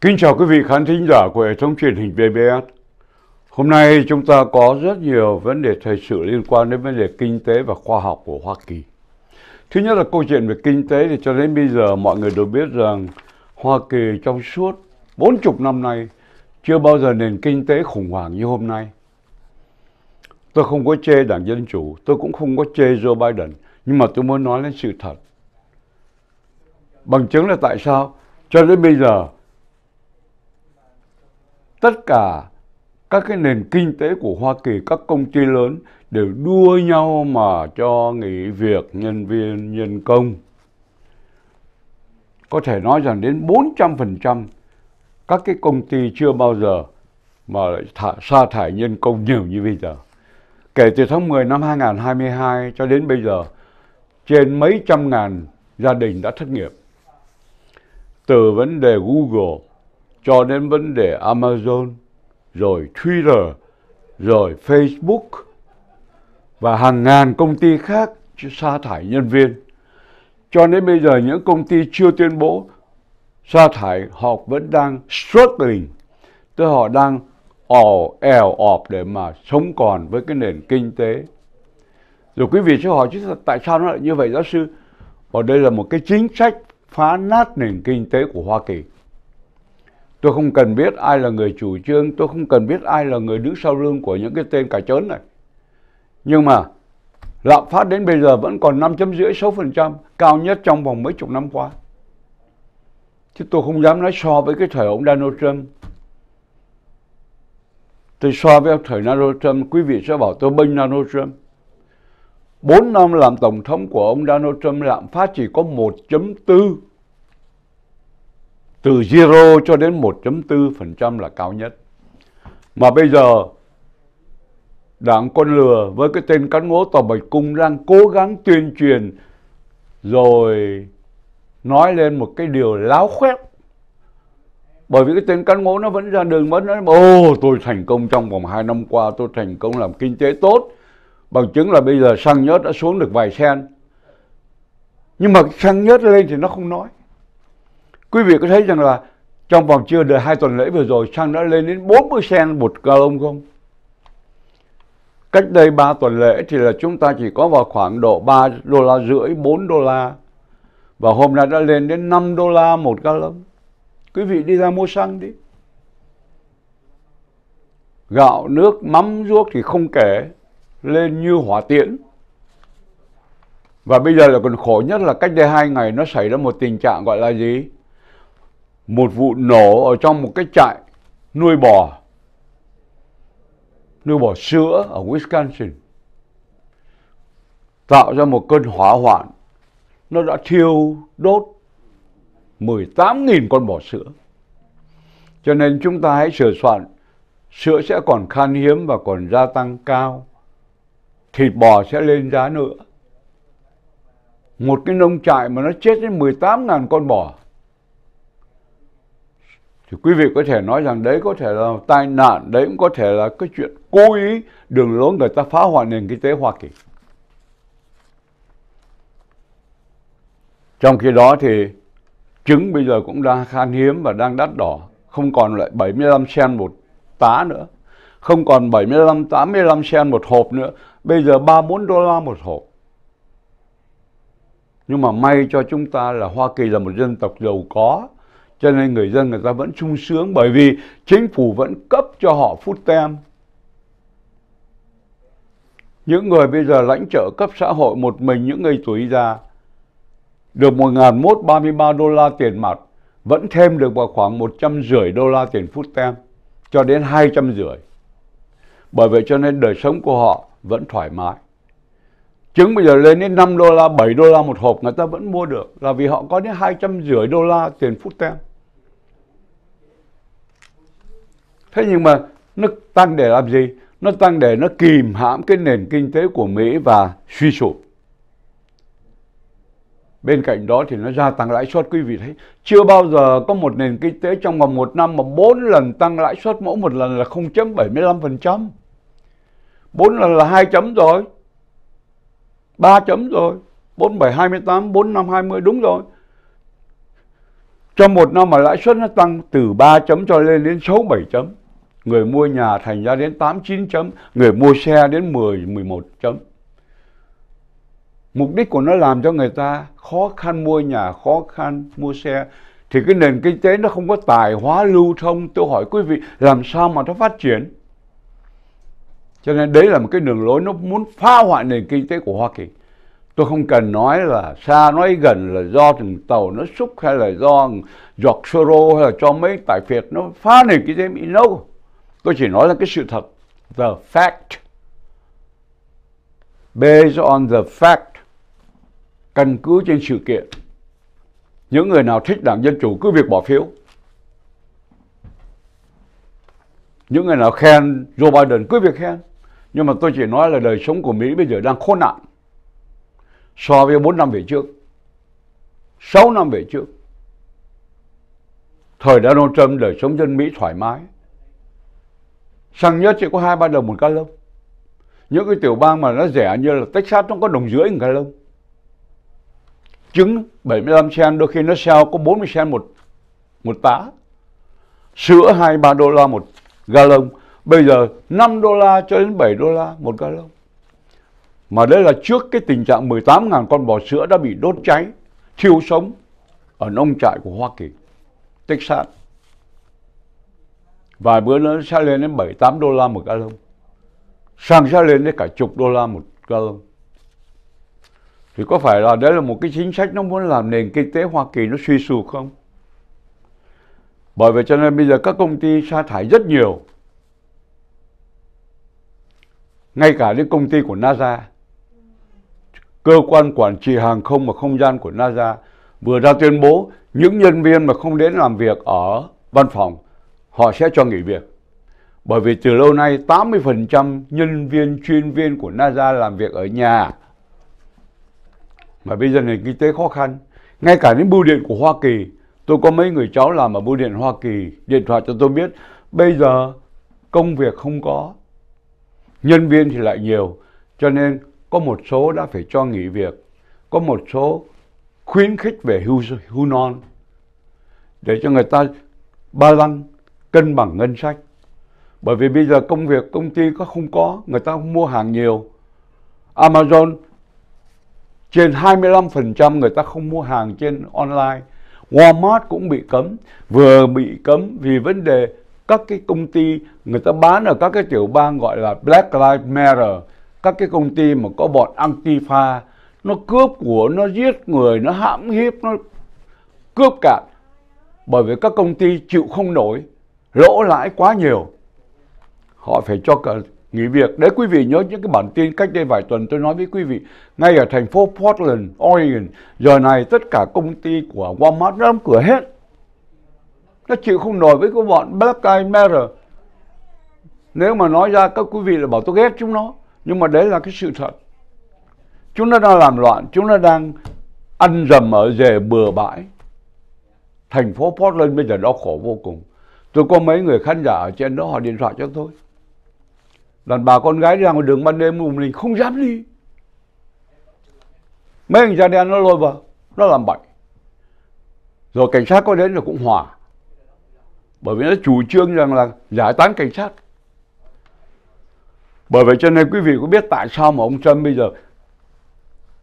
Kính chào quý vị khán thính giả của hệ thống truyền hình VBS. Hôm nay chúng ta có rất nhiều vấn đề thời sự liên quan đến vấn đề kinh tế và khoa học của Hoa Kỳ. Thứ nhất là câu chuyện về kinh tế, thì cho đến bây giờ mọi người đều biết rằng Hoa Kỳ trong suốt 40 năm nay chưa bao giờ nền kinh tế khủng hoảng như hôm nay. Tôi không có chê Đảng Dân Chủ, tôi cũng không có chê Joe Biden, nhưng mà tôi muốn nói đến sự thật. Bằng chứng là tại sao cho đến bây giờ tất cả các cái nền kinh tế của Hoa Kỳ, các công ty lớn đều đua nhau mà cho nghỉ việc nhân viên, nhân công. Có thể nói rằng đến 400% các cái công ty chưa bao giờ mà sa thải nhân công nhiều như bây giờ. Kể từ tháng 10 năm 2022 cho đến bây giờ, trên mấy trăm ngàn gia đình đã thất nghiệp. Từ vấn đề Google cho đến vấn đề Amazon, rồi Twitter, rồi Facebook và hàng ngàn công ty khác sa thải nhân viên. Cho đến bây giờ những công ty chưa tuyên bố sa thải họ vẫn đang struggling, tức họ đang eo ọp để mà sống còn với cái nền kinh tế. Rồi quý vị sẽ hỏi chứ tại sao nó lại như vậy giáo sư? Và đây là một cái chính sách phá nát nền kinh tế của Hoa Kỳ. Tôi không cần biết ai là người chủ trương, tôi không cần biết ai là người đứng sau lưng của những cái tên cà chớn này. Nhưng mà lạm phát đến bây giờ vẫn còn 5,5-6%, cao nhất trong vòng mấy chục năm qua. Chứ tôi không dám nói so với cái thời ông Donald Trump. Tôi so với thời Donald Trump, quý vị sẽ bảo tôi bênh Donald Trump. 4 năm làm tổng thống của ông Donald Trump, lạm phát chỉ có 1.4%. Từ 0 cho đến 1.4% là cao nhất. Mà bây giờ, đảng con lừa với cái tên cán ngố tòa Bạch Cung đang cố gắng tuyên truyền rồi nói lên một cái điều láo khoét. Bởi vì cái tên cán ngố nó vẫn ra đường vẫn nói ồ, tôi thành công trong vòng 2 năm qua, tôi thành công làm kinh tế tốt. Bằng chứng là bây giờ xăng nhớt đã xuống được vài sen. Nhưng mà xăng nhớt lên thì nó không nói. Quý vị có thấy rằng là trong vòng chưa đầy 2 tuần lễ vừa rồi xăng đã lên đến 40 sen một gallon không? Cách đây 3 tuần lễ thì là chúng ta chỉ có vào khoảng độ $3,50, $4. Và hôm nay đã lên đến $5 một gallon. Quý vị đi ra mua xăng đi. Gạo, nước, mắm, ruốc thì không kể, lên như hỏa tiễn. Và bây giờ là còn khổ nhất là cách đây 2 ngày nó xảy ra một tình trạng gọi là gì? Một vụ nổ ở trong một cái trại nuôi bò sữa ở Wisconsin, tạo ra một cơn hỏa hoạn. Nó đã thiêu đốt 18.000 con bò sữa. Cho nên chúng ta hãy sửa soạn, sữa sẽ còn khan hiếm và còn gia tăng cao, thịt bò sẽ lên giá nữa. Một cái nông trại mà nó chết đến 18.000 con bò. Thì quý vị có thể nói rằng đấy có thể là tai nạn, đấy cũng có thể là cái chuyện cố ý đường lối người ta phá hoại nền kinh tế Hoa Kỳ. Trong khi đó thì trứng bây giờ cũng đang khan hiếm và đang đắt đỏ, không còn lại 75 sen một tá nữa, không còn 75-85 sen một hộp nữa, bây giờ $3-4 một hộp. Nhưng mà may cho chúng ta là Hoa Kỳ là một dân tộc giàu có, cho nên người dân người ta vẫn sung sướng bởi vì chính phủ vẫn cấp cho họ food stamp. Những người bây giờ lãnh trợ cấp xã hội một mình, những người tuổi già được $1.133 tiền mặt, vẫn thêm được vào khoảng $150 tiền food stamp cho đến $250. Bởi vậy cho nên đời sống của họ vẫn thoải mái. Trứng bây giờ lên đến $5, $7 một hộp người ta vẫn mua được là vì họ có đến $250 tiền food stamp. Thế nhưng mà nó tăng để làm gì? Nó tăng để nó kìm hãm cái nền kinh tế của Mỹ và suy sụp. Bên cạnh đó thì nó gia tăng lãi suất, quý vị thấy. Chưa bao giờ có một nền kinh tế trong vòng 1 năm mà 4 lần tăng lãi suất, mỗi một lần là 0.75%. 4 lần là 2 chấm rồi. 3 chấm rồi, 47, 28, 45, 20, đúng rồi. Trong một năm mà lãi suất nó tăng từ 3 chấm cho lên đến 6-7 chấm. Người mua nhà thành ra đến 8-9 chấm. Người mua xe đến 10-11 chấm. Mục đích của nó làm cho người ta khó khăn mua nhà, khó khăn mua xe. Thì cái nền kinh tế nó không có tài hóa lưu thông. Tôi hỏi quý vị, làm sao mà nó phát triển? Cho nên đấy là một cái đường lối nó muốn phá hoại nền kinh tế của Hoa Kỳ. Tôi không cần nói là xa nói gần là do thằng Tàu nó xúc hay là do George Soros hay là cho mấy tài phiệt nó phá nền kinh tế Mỹ. No. Tôi chỉ nói là cái sự thật. The fact. Based on the fact. Căn cứ trên sự kiện. Những người nào thích Đảng Dân Chủ cứ việc bỏ phiếu. Những người nào khen Joe Biden cứ việc khen. Nhưng mà tôi chỉ nói là đời sống của Mỹ bây giờ đang khốn nạn. So với 4 năm về trước, 6 năm về trước, thời Donald Trump đời sống dân Mỹ thoải mái. Xăng nhất chỉ có 2-3 đồng một ca lông. Những cái tiểu bang mà nó rẻ như là Texas nó có $1.50 một ca lông. Trứng 75 cent đôi khi nó sell có 40 cent một tá. Sữa 2-3 đô la một ga lông. Bây giờ 5 đô la cho đến 7 đô la một ga lông. Mà đấy là trước cái tình trạng 18.000 con bò sữa đã bị đốt cháy, thiêu sống ở nông trại của Hoa Kỳ, Texas. Vài bữa nữa sẽ lên đến 7-8 đô la một ga lông. Xăng sẽ lên đến cả chục đô la một ga lông. Thì có phải là đấy là một cái chính sách nó muốn làm nền kinh tế Hoa Kỳ nó suy sụp không? Bởi vậy cho nên bây giờ các công ty sa thải rất nhiều. Ngay cả những công ty của NASA, cơ quan quản trị hàng không và không gian của NASA vừa ra tuyên bố những nhân viên mà không đến làm việc ở văn phòng, họ sẽ cho nghỉ việc. Bởi vì từ lâu nay 80% nhân viên chuyên viên của NASA làm việc ở nhà. Mà bây giờ nền kinh tế khó khăn. Ngay cả những bưu điện của Hoa Kỳ, tôi có mấy người cháu làm ở bưu điện Hoa Kỳ, điện thoại cho tôi biết, bây giờ công việc không có. Nhân viên thì lại nhiều, cho nên có một số đã phải cho nghỉ việc, có một số khuyến khích về hưu non để cho người ta ba lăng cân bằng ngân sách. Bởi vì bây giờ công việc công ty có không có, người ta không mua hàng nhiều. Amazon trên 25% người ta không mua hàng trên online. Walmart cũng bị cấm, vừa bị cấm vì vấn đề các cái công ty người ta bán ở các cái tiểu bang gọi là Black Lives Matter. Các cái công ty mà có bọn Antifa, nó cướp của, nó giết người, nó hãm hiếp, nó cướp cạn. Bởi vì các công ty chịu không nổi, lỗ lãi quá nhiều. Họ phải cho cả nghỉ việc. Đấy quý vị nhớ những cái bản tin cách đây vài tuần tôi nói với quý vị. Ngay ở thành phố Portland, Oregon, giờ này tất cả công ty của Walmart nó đóng cửa hết. Nó chịu không nổi với cái bọn Black Lives Matter. Nếu mà nói ra các quý vị là bảo tôi ghét chúng nó. Nhưng mà đấy là cái sự thật. Chúng nó đang làm loạn. Chúng nó đang ăn dầm ở rề bừa bãi. Thành phố Portland bây giờ đau khổ vô cùng. Tôi có mấy người khán giả ở trên đó họ điện thoại cho tôi. Đàn bà con gái đi ra ngoài đường ban đêm của mình không dám đi. Mấy anh da đen nó lôi vào. Nó làm bậy. Rồi cảnh sát có đến rồi cũng hòa. Bởi vì nó chủ trương rằng là giải tán cảnh sát. Bởi vậy cho nên quý vị có biết tại sao mà ông Trump bây giờ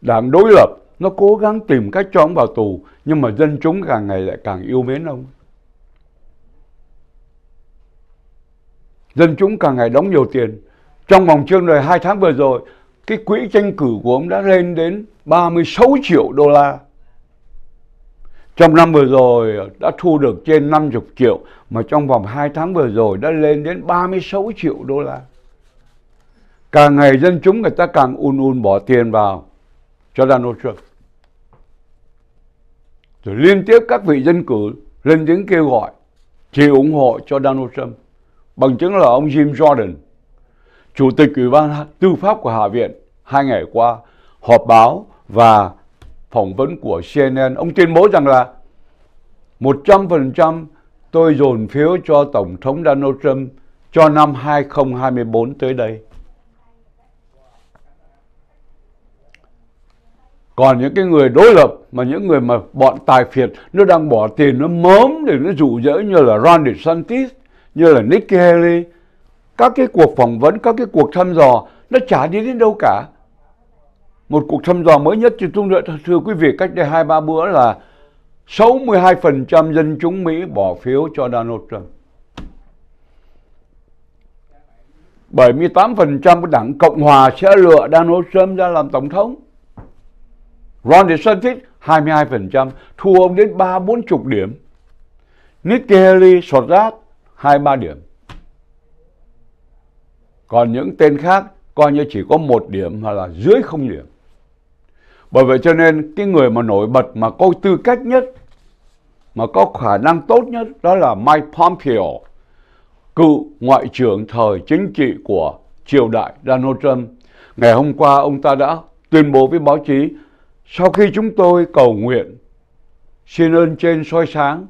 đảng đối lập nó cố gắng tìm cách cho ông vào tù. Nhưng mà dân chúng càng ngày lại càng yêu mến ông. Dân chúng càng ngày đóng nhiều tiền. Trong vòng chương đời 2 tháng vừa rồi, cái quỹ tranh cử của ông đã lên đến 36 triệu đô la. Trong năm vừa rồi đã thu được trên 50 triệu, mà trong vòng 2 tháng vừa rồi đã lên đến 36 triệu đô la. Càng ngày dân chúng người ta càng ùn bỏ tiền vào cho Donald Trump. Rồi liên tiếp các vị dân cử lên tiếng kêu gọi chỉ ủng hộ cho Donald Trump. Bằng chứng là ông Jim Jordan, Chủ tịch Ủy ban Tư pháp của Hạ viện 2 ngày qua họp báo và phỏng vấn của CNN, ông tuyên bố rằng là 100% tôi dồn phiếu cho Tổng thống Donald Trump cho năm 2024 tới đây. Còn những cái người đối lập, mà những người mà bọn tài phiệt nó đang bỏ tiền, nó mớm để nó dụ dỗ, như là Ron DeSantis, như là Nikki Haley, các cái cuộc phỏng vấn, các cái cuộc thăm dò nó chả đi đến đâu cả. Một cuộc thăm dò mới nhất thì thưa quý vị, cách đây 2-3 bữa là 62% dân chúng Mỹ bỏ phiếu cho Donald Trump. 78% của đảng Cộng Hòa sẽ lựa Donald Trump ra làm tổng thống. Ron DeSantis 22%, thua ông đến 30-40 điểm. Nikki Haley sọt rác 2-3 điểm. Còn những tên khác coi như chỉ có 1 điểm hoặc là dưới 0 điểm. Bởi vậy cho nên cái người mà nổi bật, mà có tư cách nhất, mà có khả năng tốt nhất, đó là Mike Pompeo, cựu ngoại trưởng thời chính trị của triều đại Donald Trump. Ngày hôm qua ông ta đã tuyên bố với báo chí: sau khi chúng tôi cầu nguyện, xin ơn trên soi sáng,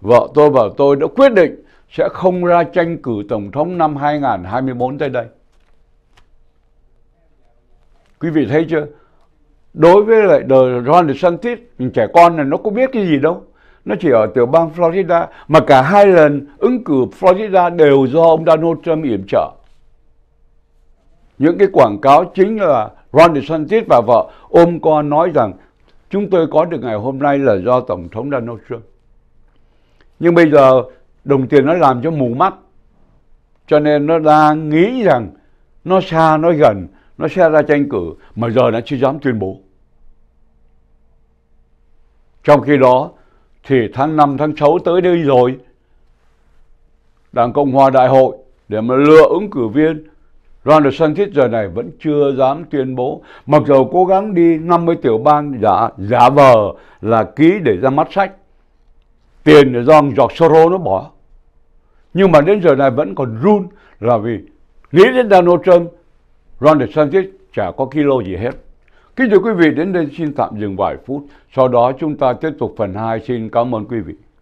vợ tôi và tôi đã quyết định sẽ không ra tranh cử tổng thống năm 2024 tới đây. Quý vị thấy chưa? Đối với lại Ron DeSantis, trẻ con này nó có biết cái gì đâu. Nó chỉ ở tiểu bang Florida, mà cả hai lần ứng cử Florida đều do ông Donald Trump yểm trợ. Những cái quảng cáo chính là Ron DeSantis và vợ ôm con nói rằng chúng tôi có được ngày hôm nay là do Tổng thống Donald Trump. Nhưng bây giờ đồng tiền nó làm cho mù mắt, cho nên nó đang nghĩ rằng nó xa, nó gần, nó sẽ ra tranh cử, mà giờ nó chưa dám tuyên bố. Trong khi đó thì tháng 5, tháng 6 tới đây rồi, Đảng Cộng Hòa Đại hội để mà lựa ứng cử viên, Ron DeSantis giờ này vẫn chưa dám tuyên bố, mặc dù cố gắng đi 50 tiểu bang giả vờ là ký để ra mắt sách, tiền để do George Soros nó bỏ. Nhưng mà đến giờ này vẫn còn run, là vì nghĩ đến Donald Trump, Ron DeSantis chả có kilo gì hết. Kính thưa quý vị, đến đây xin tạm dừng vài phút, sau đó chúng ta tiếp tục phần 2. Xin cảm ơn quý vị.